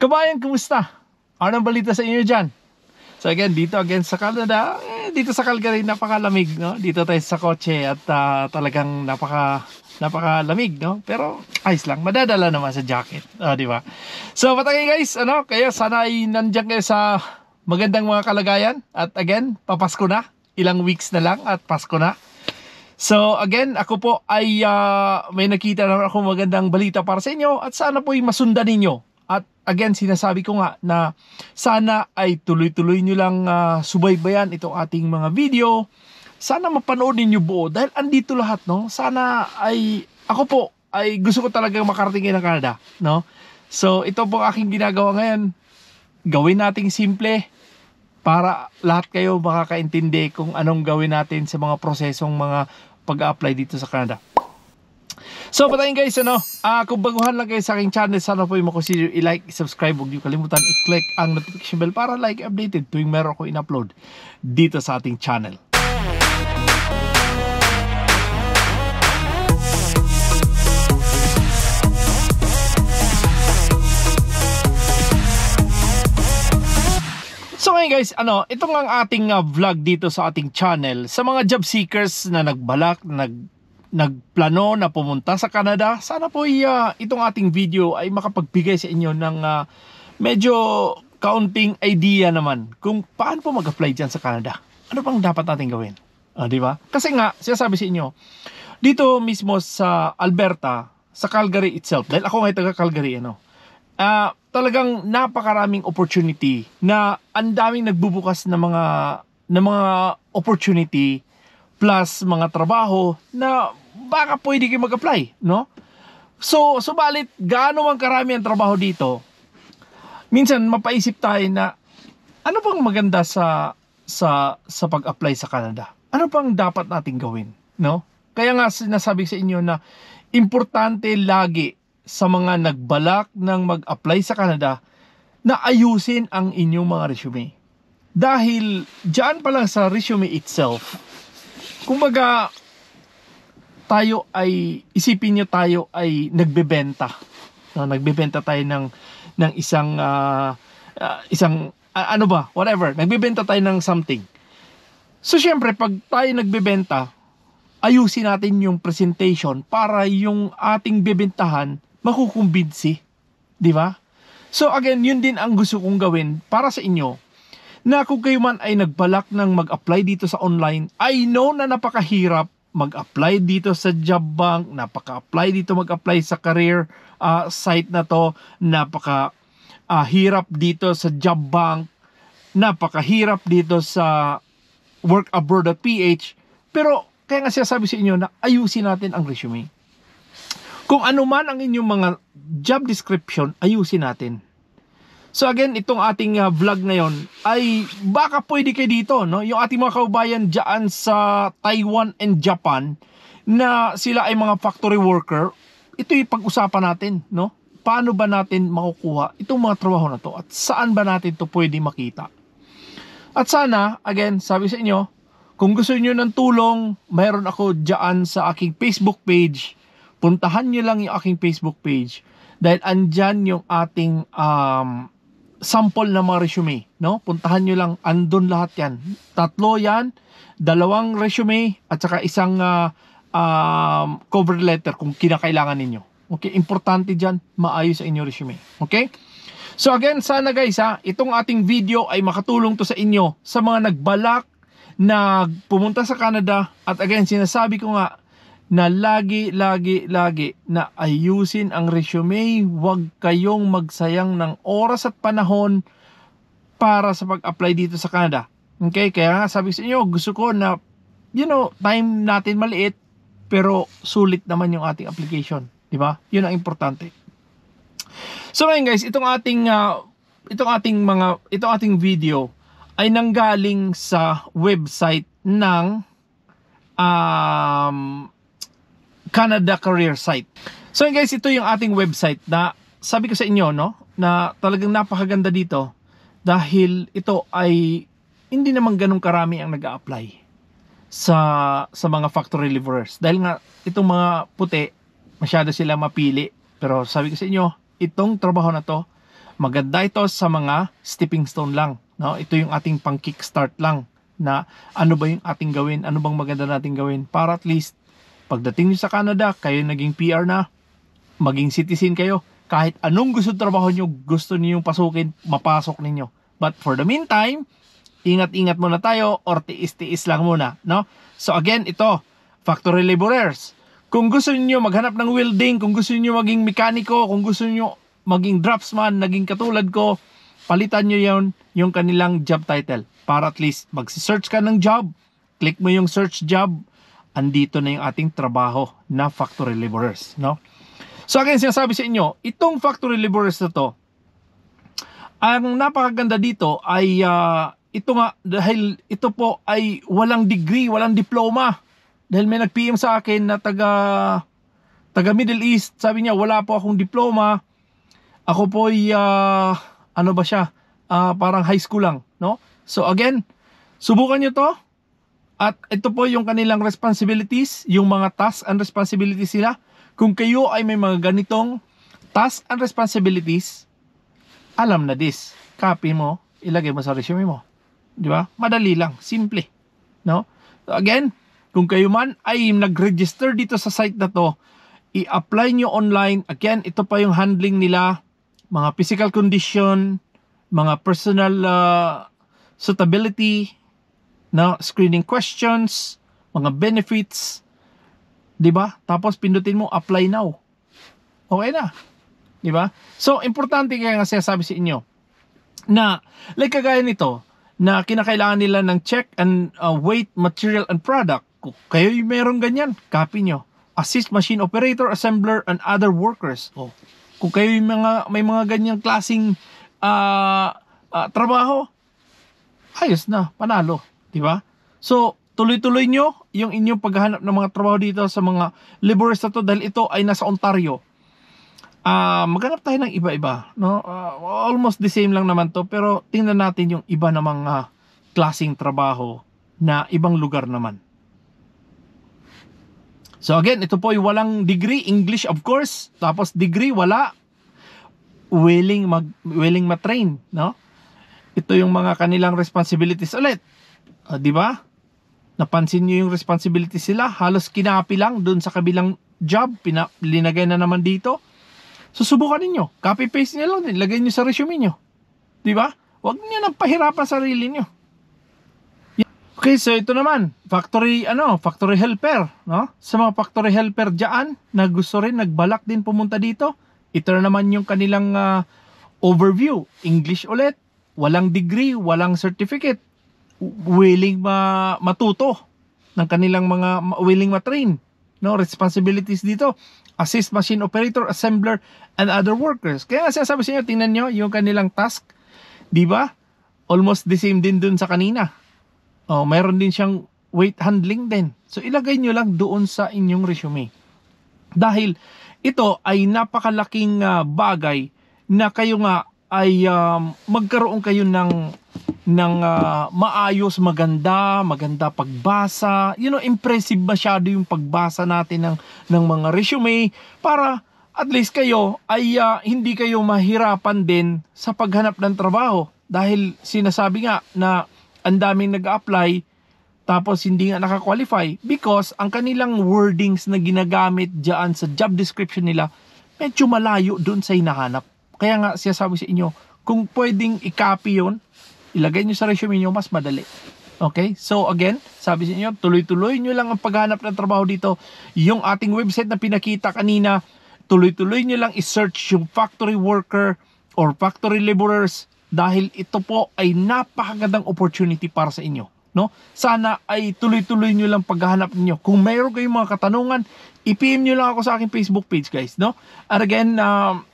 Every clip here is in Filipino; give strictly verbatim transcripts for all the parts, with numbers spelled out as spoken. Kabayan, kumusta? Anong balita sa inyo dyan? So again, dito again sa Canada, eh, dito sa Calgary, napakalamig, no? Dito tayo sa kotse at uh, talagang napaka, napakalamig, no? Pero ayos lang, madadala naman sa jacket, uh, di ba? So patagay guys, ano, kayo sana ay nandiyan kayo sa magandang mga kalagayan. At again, papasko na, ilang weeks na lang at Pasko na. So again, ako po ay uh, may nakita na ako magandang balita para sa inyo at sana po ay masundan ninyo. At again, sinasabi ko nga na sana ay tuloy-tuloy nyo lang uh, subaybayan itong ating mga video. Sana mapanood ninyo buo dahil andito lahat, no? Sana ay, ako po ay gusto ko talagang makarating ng Canada, no? So ito po aking ginagawa ngayon. Gawin nating simple para lahat kayo makakaintindi kung anong gawin natin sa mga prosesong mga pag-apply dito sa Canada. So patayin guys, ano, uh, kung baguhan lang kayo sa aking channel, sana po yung makonsider i-like, i-subscribe, huwag niyo kalimutan i-click ang notification bell para like updated tuwing meron ko in-upload dito sa ating channel. So ngayon guys, ano, ito nga ang ating uh, vlog dito sa ating channel sa mga job seekers na nagbalak, na nag nagplano na pumunta sa Canada. Sana po uh, itong ating video ay makapagbigay sa inyo ng uh, medyo kaunting idea naman kung paano po mag-apply dyan sa Canada. Ano bang dapat natin gawin? Uh, di ba? Kasi nga, sinasabi sa inyo, dito mismo sa Alberta, sa Calgary itself, dahil ako ngayon taga Calgary, ano, uh, talagang napakaraming opportunity na ang daming nagbubukas ng mga, ng mga opportunity plus mga trabaho na baka pwede kayo mag-apply, no? So, subalit, gaano mang karami ang trabaho dito, minsan mapaisip tayo na ano bang maganda sa sa, sa pag-apply sa Canada? Ano bang dapat nating gawin, no? Kaya nga sinasabi sa inyo na importante lagi sa mga nagbalak ng mag-apply sa Canada na ayusin ang inyong mga resume. Dahil dyan pa lang sa resume itself, kumbaga, tayo ay, isipin nyo tayo ay nagbebenta. No, nagbebenta tayo ng, ng isang, uh, uh, isang uh, ano ba, whatever. Nagbebenta tayo ng something. So, syempre, pag tayo nagbebenta, ayusin natin yung presentation para yung ating bebentahan makukumbinsi. Di ba? So, again, yun din ang gusto kong gawin para sa inyo. Na kung kayo man ay nagbalak ng mag-apply dito sa online, I know na napakahirap mag-apply dito sa job bank, napaka-apply dito mag-apply sa career uh, site na to, napaka-hirap uh, dito sa job bank, napakahirap dito sa workabroad dot p h, pero kaya nga sinasabi sa inyo na ayusin natin ang resume. Kung ano man ang inyong mga job description, ayusin natin. So again, itong ating uh, vlog ngayon ay baka pwede kayo dito, no? Yung ating mga kaubayan dyan sa Taiwan and Japan na sila ay mga factory worker, ito yung pag-usapan natin, no? Paano ba natin makukuha itong mga trabaho na to at saan ba natin to pwede makita? At sana, again, sabi sa inyo, kung gusto niyo ng tulong, mayroon ako dyan sa aking Facebook page. Puntahan nyo lang yung aking Facebook page dahil andyan yung ating um, sample na mga resume, no? Puntahan nyo lang, andun lahat yan. Tatlo yan, dalawang resume, at saka isang uh, um, cover letter kung kinakailangan ninyo. Okay, importante dyan, maayos sa inyo resume. Okay? So again, sana guys ha, itong ating video ay makatulong to sa inyo, sa mga nagbalak na pumunta sa Canada. At again, sinasabi ko nga, na lagi, lagi, lagi na ayusin ang resume. Huwag kayong magsayang ng oras at panahon para sa pag-apply dito sa Canada. Okay, kaya nga sabi sa inyo, gusto ko na, you know, time natin maliit, pero sulit naman yung ating application. Diba? Yun ang importante. So ngayon guys, itong ating, uh, itong ating mga, itong ating video ay nanggaling sa website ng, um, Canada Career Site. So guys, ito yung ating website na sabi ko sa inyo, no, na talagang napakaganda dito dahil ito ay hindi naman ganun karami ang nag-a-apply sa sa mga factory laborers. Dahil nga itong mga puti, masyado sila mapili, pero sabi ko sa inyo, itong trabaho na to, Maganda ito sa mga stepping stone lang, no? Ito yung ating pang kickstart lang na ano ba yung ating gawin, ano bang maganda nating gawin para at least pagdating nyo sa Canada, kayo naging P R na, maging citizen kayo, kahit anong gusto trabaho nyo, gusto ninyong pasukin, mapasok ninyo. But for the meantime, ingat-ingat muna tayo or tiis-tiis lang muna, no? So again, ito, factory laborers. Kung gusto niyo maghanap ng welding, kung gusto niyo maging mekaniko, kung gusto niyo maging draftsman, naging katulad ko, palitan nyo yun, yung kanilang job title. Para at least magsi-search ka ng job, click mo yung search job, andito na yung ating trabaho na factory laborers, no? So again, sinasabi sa inyo, itong factory laborers na to, ang napakaganda dito ay uh, ito nga, dahil ito po ay walang degree, walang diploma. Dahil may nag-P M sa akin na taga, taga Middle East, sabi niya, wala po akong diploma. Ako po ay, uh, ano ba siya, uh, parang high school lang, no? So again, subukan nyo to. At ito po yung kanilang responsibilities, yung mga tasks and responsibilities nila. Kung kayo ay may mga ganitong tasks and responsibilities, alam na this. Copy mo, ilagay mo sa resume mo. Di ba? Madali lang, simple, no? So again, kung kayo man ay nag-register dito sa site na to, i-apply nyo online. Again, ito pa yung handling nila. Mga physical condition, mga personal uh, suitability, na screening questions, mga benefits, 'di ba? Tapos pindutin mo apply now. Okay na. 'Di ba? So importante kaya nga sinasabi sa inyo na like kagaya nito na kinakailangan nila ng check and uh, weight, material and product. Kung kayo mayroong ganyan, copy nyo. Assist machine operator, assembler and other workers. Oh. Kung kayo yung mga, may mga ganyang klaseng uh, uh, trabaho, ayos na, panalo. Diba? So, tuloy-tuloy nyo yung inyong paghahanap ng mga trabaho dito sa mga laborers na to dahil ito ay nasa Ontario. Uh, maghanap tayo ng iba-iba. No? Uh, almost the same lang naman to, pero tingnan natin yung iba na mga klaseng trabaho na ibang lugar naman. So again, ito po ay walang degree, English of course, tapos degree wala, willing mag willing ma-train, no? Ito yung mga kanilang responsibilities ulit. Uh, 'Di ba? Napansin niyo yung responsibilities sila, halos kinapi lang doon sa kabilang job, pinalagay na naman dito. Susubukan niyo, copy paste niyo lang din, lagay niyo sa resume niyo. 'Di ba? Huwag niyo nang pahirapan sarili niyo. Okay, so ito naman, factory ano, factory helper, no? Sa mga factory helper diyan na gusto rin nagbalak din pumunta dito, ito na naman yung kanilang uh, overview. English ulit, walang degree, walang certificate. Willing ma matuto ng kanilang mga willing ma-train, no? Responsibilities dito, assist machine operator, assembler and other workers. Kaya nga sinasabi sa inyo, tingnan niyo yung kanilang task, 'di ba? Almost the same din dun sa kanina. Oh, mayroon din siyang weight handling din. So, ilagay nyo lang doon sa inyong resume. Dahil ito ay napakalaking uh, bagay na kayo nga ay um, magkaroon kayo ng, ng uh, maayos, maganda, maganda pagbasa. You know, impressive masyado yung pagbasa natin ng, ng mga resume para at least kayo ay uh, hindi kayo mahirapan din sa paghanap ng trabaho. Dahil sinasabi nga na ang daming nag-apply tapos hindi nga nakakwalify because ang kanilang wordings na ginagamit dyan sa job description nila medyo malayo dun sa hinahanap. Kaya nga sinasabi sa inyo, kung pwedeng i-copy yun, ilagay nyo sa resume nyo, mas madali. Okay? So again, sabi sa inyo, tuloy-tuloy nyo lang ang paghanap ng trabaho dito. Yung ating website na pinakita kanina, tuloy-tuloy nyo lang i-search yung factory worker or factory laborers. Dahil ito po ay napakagandang opportunity para sa inyo, no? Sana ay tuloy-tuloy nyo lang paghahanap niyo. Kung mayroon kayong mga katanungan, i-P M nyo lang ako sa aking Facebook page, guys, no? And again, um,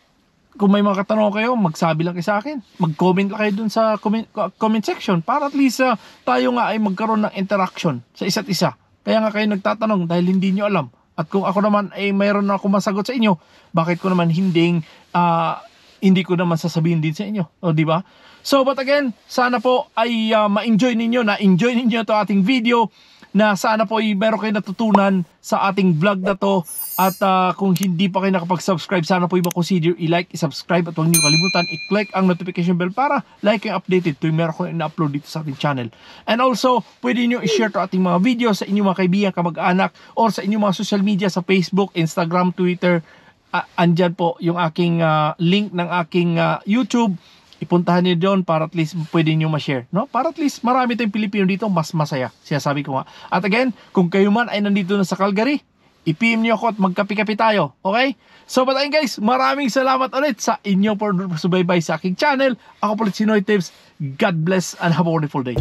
kung may mga katanungan kayo, magsabi lang kayo sa akin. Mag-comment lang kayo dun sa comment, comment section para at least uh, tayo nga ay magkaroon ng interaction sa isa't isa. Kaya nga kayo nagtatanong dahil hindi nyo alam. At kung ako naman ay mayroon na ako masagot sa inyo, bakit ko naman hinding... Uh, hindi ko naman sasabihin din sa inyo. O, di ba? So, but again, sana po ay uh, ma-enjoy ninyo, na-enjoy ninyo ito ating video, na sana po ay meron kayo natutunan sa ating vlog na to. At uh, kung hindi pa kayo nakapag-subscribe, sana po ay makonsider i-like, i-subscribe, at huwag niyo kalimutan i-click ang notification bell para like yung updated tuwing meron kayo na-upload dito sa ating channel. And also, pwede niyo i-share to ating mga video sa inyong mga kaibigan, kamag-anak, or sa inyong mga social media sa Facebook, Instagram, Twitter. Uh, andyan po yung aking uh, link ng aking uh, YouTube. Ipuntahan niyo doon para at least pwede niyo ma-share, no? Para at least marami tayong Pilipino dito, mas masaya, sinasabi ko nga. At again, kung kayo man ay nandito na sa Calgary, i-P M niyo ako at magkapi-kapi tayo, okay? So but ayun guys, maraming salamat ulit sa inyo for subaybay sa aking channel. Ako po ulit si Noy Tips. God bless and have a wonderful day.